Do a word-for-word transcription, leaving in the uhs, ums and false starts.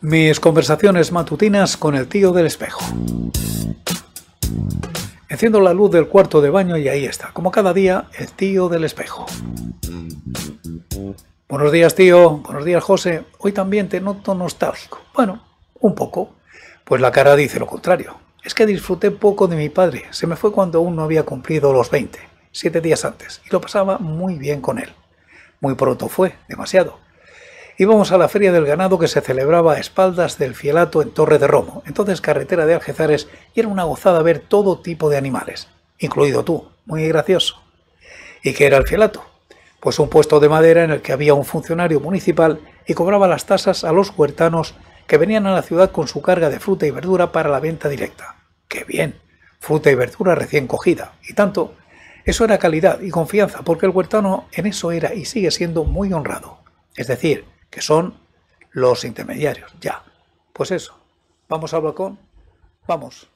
Mis conversaciones matutinas con el tío del espejo. Enciendo la luz del cuarto de baño y ahí está, como cada día, el tío del espejo. Buenos días, tío. Buenos días, José. Hoy también te noto nostálgico. Bueno, un poco. Pues la cara dice lo contrario. Es que disfruté poco de mi padre. Se me fue cuando aún no había cumplido los veinte, siete días antes, y lo pasaba muy bien con él. Muy pronto fue, demasiado. Íbamos a la Feria del Ganado que se celebraba a espaldas del Fielato en Torre de Romo, entonces carretera de Algezares, y era una gozada ver todo tipo de animales, incluido tú, muy gracioso. ¿Y qué era el Fielato? Pues un puesto de madera en el que había un funcionario municipal y cobraba las tasas a los huertanos que venían a la ciudad con su carga de fruta y verdura para la venta directa. ¡Qué bien! Fruta y verdura recién cogida, y tanto. Eso era calidad y confianza, porque el huertano en eso era y sigue siendo muy honrado. Es decir, que son los intermediarios, ya. Pues eso, vamos al balcón, vamos.